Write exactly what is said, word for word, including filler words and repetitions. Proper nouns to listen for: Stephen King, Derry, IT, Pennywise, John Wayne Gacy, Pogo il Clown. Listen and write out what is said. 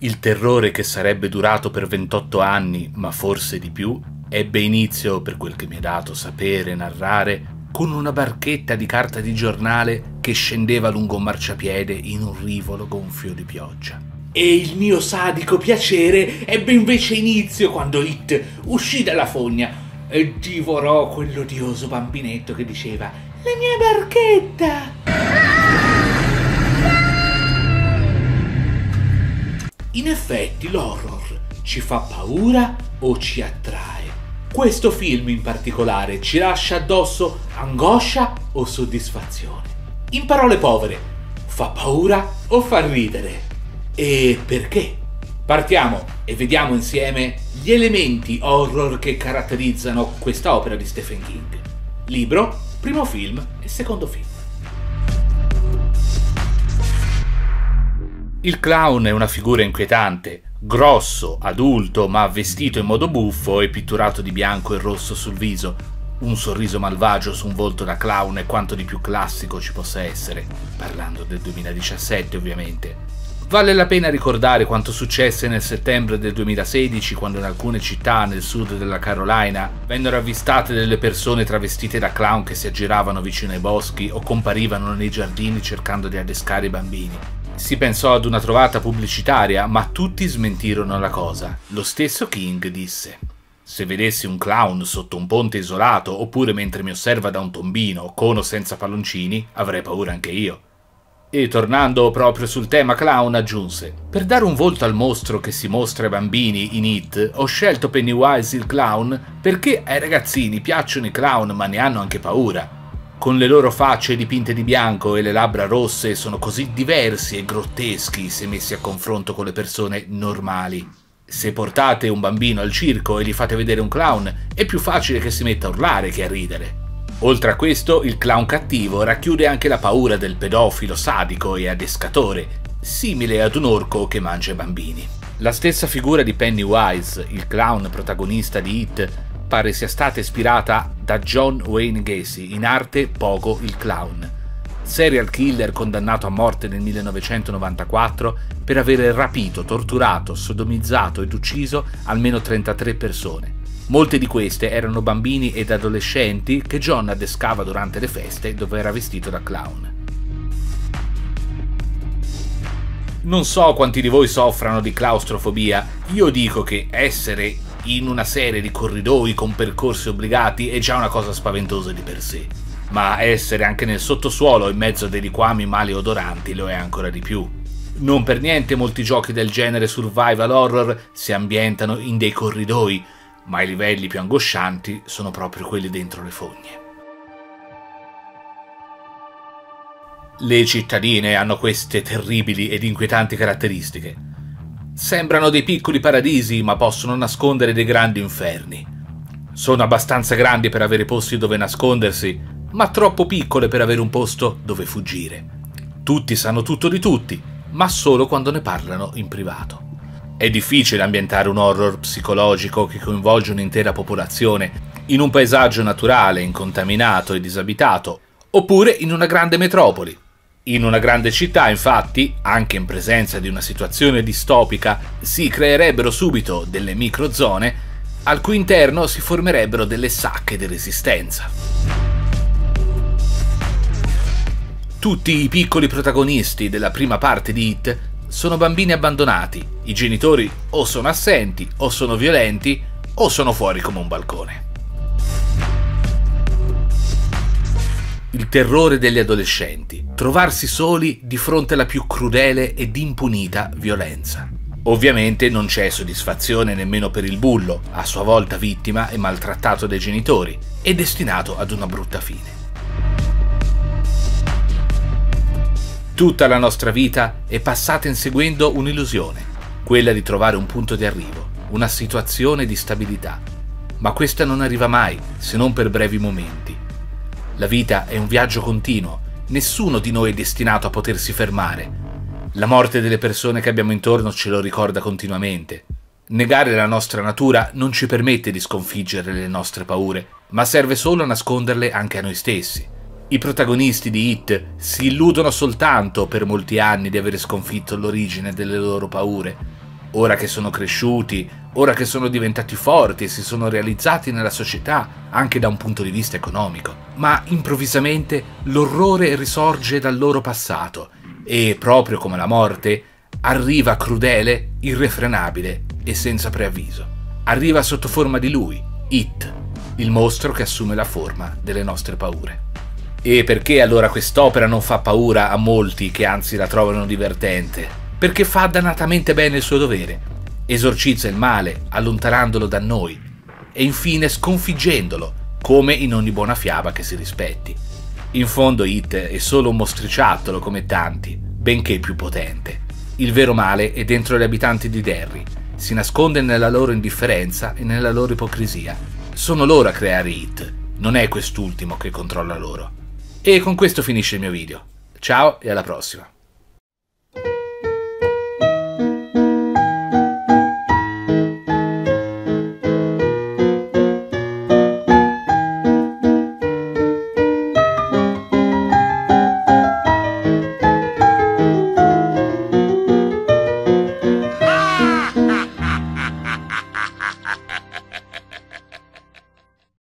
Il terrore che sarebbe durato per ventotto anni, ma forse di più, ebbe inizio, per quel che mi è dato sapere e narrare, con una barchetta di carta di giornale che scendeva lungo un marciapiede in un rivolo gonfio di pioggia. E il mio sadico piacere ebbe invece inizio quando It uscì dalla fogna e divorò quell'odioso bambinetto che diceva «La mia barchetta!». In effetti l'horror ci fa paura o ci attrae? Questo film in particolare ci lascia addosso angoscia o soddisfazione? In parole povere, fa paura o fa ridere? E perché? Partiamo e vediamo insieme gli elementi horror che caratterizzano questa opera di Stephen King. Libro, primo film e secondo film. Il clown è una figura inquietante, grosso, adulto, ma vestito in modo buffo e pitturato di bianco e rosso sul viso, un sorriso malvagio su un volto da clown e quanto di più classico ci possa essere, parlando del duemiladiciassette ovviamente. Vale la pena ricordare quanto successe nel settembre del duemilasedici quando in alcune città nel sud della Carolina vennero avvistate delle persone travestite da clown che si aggiravano vicino ai boschi o comparivano nei giardini cercando di adescare i bambini. Si pensò ad una trovata pubblicitaria, ma tutti smentirono la cosa. Lo stesso King disse: «Se vedessi un clown sotto un ponte isolato, oppure mentre mi osserva da un tombino, con o senza palloncini, avrei paura anche io». E tornando proprio sul tema clown aggiunse: «Per dare un volto al mostro che si mostra ai bambini in It, ho scelto Pennywise il clown perché ai ragazzini piacciono i clown ma ne hanno anche paura. Con le loro facce dipinte di bianco e le labbra rosse sono così diversi e grotteschi se messi a confronto con le persone normali. Se portate un bambino al circo e gli fate vedere un clown, è più facile che si metta a urlare che a ridere». Oltre a questo, il clown cattivo racchiude anche la paura del pedofilo sadico e adescatore, simile ad un orco che mangia i bambini. La stessa figura di Pennywise, il clown protagonista di It, pare sia stata ispirata da John Wayne Gacy, in arte Pogo il Clown, serial killer condannato a morte nel millenovecentonovantaquattro per aver rapito, torturato, sodomizzato ed ucciso almeno trentatré persone. Molte di queste erano bambini ed adolescenti che John adescava durante le feste dove era vestito da clown. Non so quanti di voi soffrano di claustrofobia, io dico che essere in una serie di corridoi con percorsi obbligati è già una cosa spaventosa di per sé, ma essere anche nel sottosuolo in mezzo a dei liquami maleodoranti lo è ancora di più. Non per niente molti giochi del genere survival horror si ambientano in dei corridoi, ma i livelli più angoscianti sono proprio quelli dentro le fogne. Le cittadine hanno queste terribili ed inquietanti caratteristiche. Sembrano dei piccoli paradisi, ma possono nascondere dei grandi inferni. Sono abbastanza grandi per avere posti dove nascondersi, ma troppo piccole per avere un posto dove fuggire. Tutti sanno tutto di tutti, ma solo quando ne parlano in privato. È difficile ambientare un horror psicologico che coinvolge un'intera popolazione in un paesaggio naturale, incontaminato e disabitato, oppure in una grande metropoli. In una grande città, infatti, anche in presenza di una situazione distopica, si creerebbero subito delle microzone al cui interno si formerebbero delle sacche di resistenza. Tutti i piccoli protagonisti della prima parte di It sono bambini abbandonati, i genitori o sono assenti, o sono violenti, o sono fuori come un balcone. Il terrore degli adolescenti, trovarsi soli di fronte alla più crudele ed impunita violenza. Ovviamente non c'è soddisfazione nemmeno per il bullo, a sua volta vittima e maltrattato dai genitori, e destinato ad una brutta fine. Tutta la nostra vita è passata inseguendo un'illusione, quella di trovare un punto di arrivo, una situazione di stabilità, ma questa non arriva mai, se non per brevi momenti. La vita è un viaggio continuo, nessuno di noi è destinato a potersi fermare. La morte delle persone che abbiamo intorno ce lo ricorda continuamente. Negare la nostra natura non ci permette di sconfiggere le nostre paure, ma serve solo a nasconderle anche a noi stessi. I protagonisti di It si illudono soltanto per molti anni di aver sconfitto l'origine delle loro paure, Ora che sono cresciuti, ora che sono diventati forti e si sono realizzati nella società, anche da un punto di vista economico. Ma improvvisamente l'orrore risorge dal loro passato e, proprio come la morte, arriva crudele, irrefrenabile e senza preavviso. Arriva sotto forma di lui, It, il mostro che assume la forma delle nostre paure. E perché allora quest'opera non fa paura a molti che anzi la trovano divertente? Perché fa dannatamente bene il suo dovere, esorcizza il male allontanandolo da noi e infine sconfiggendolo, come in ogni buona fiaba che si rispetti. In fondo It è solo un mostriciattolo come tanti, benché più potente. Il vero male è dentro gli abitanti di Derry, si nasconde nella loro indifferenza e nella loro ipocrisia. Sono loro a creare It, non è quest'ultimo che controlla loro. E con questo finisce il mio video. Ciao e alla prossima!